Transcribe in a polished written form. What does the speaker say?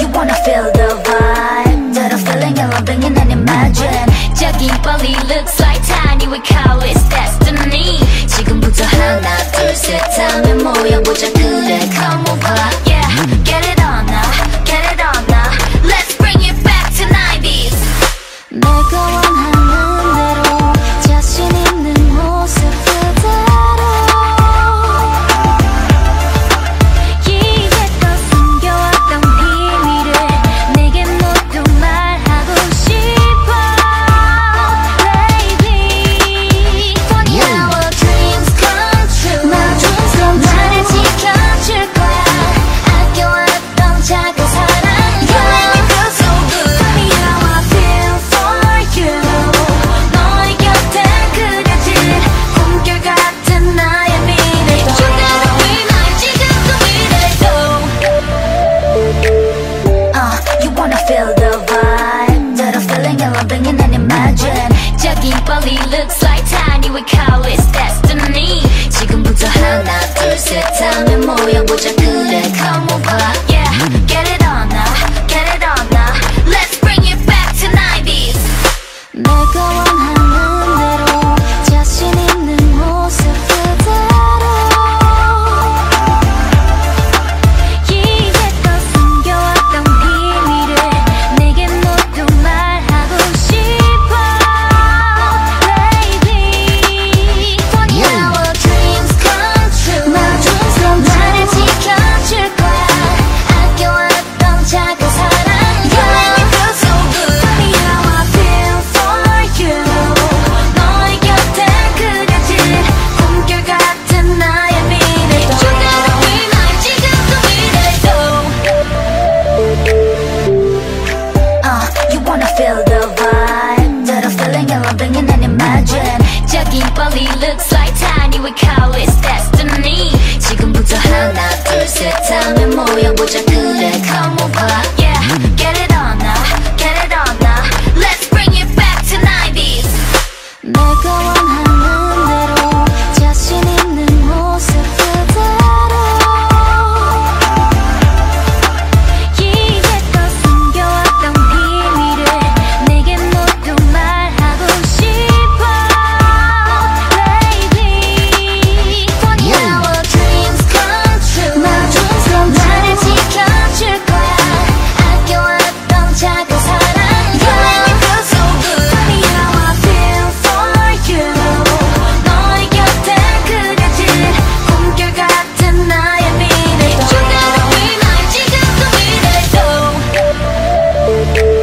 You wanna feel the vibe that I'm feeling and loving and then imagine 저기 빨리 looks like tiny we call it destiny 지금부터 하나 둘 셋 다음에 모여보자 그래 come over yeah get it on now get it on now let's bring it back to 90s 내가 원하는 대로 자신 있는 모습 그대로 Bali looks like tiny we call it destiny 지금부터 하나 둘 셋 다음에 모여보자 그래 come over yeah get it on now get it on now let's bring it back to 90s 내가 원하는 대로 자신 있는 모습 그대로 Bali looks like tiny we call it destiny 지금부터 하나 둘 셋 다음에 모여보자 그래 come over yeah get it on now get it on now let's bring it back to 90s 내가 원하는 대로 자신 있는 모습 그대로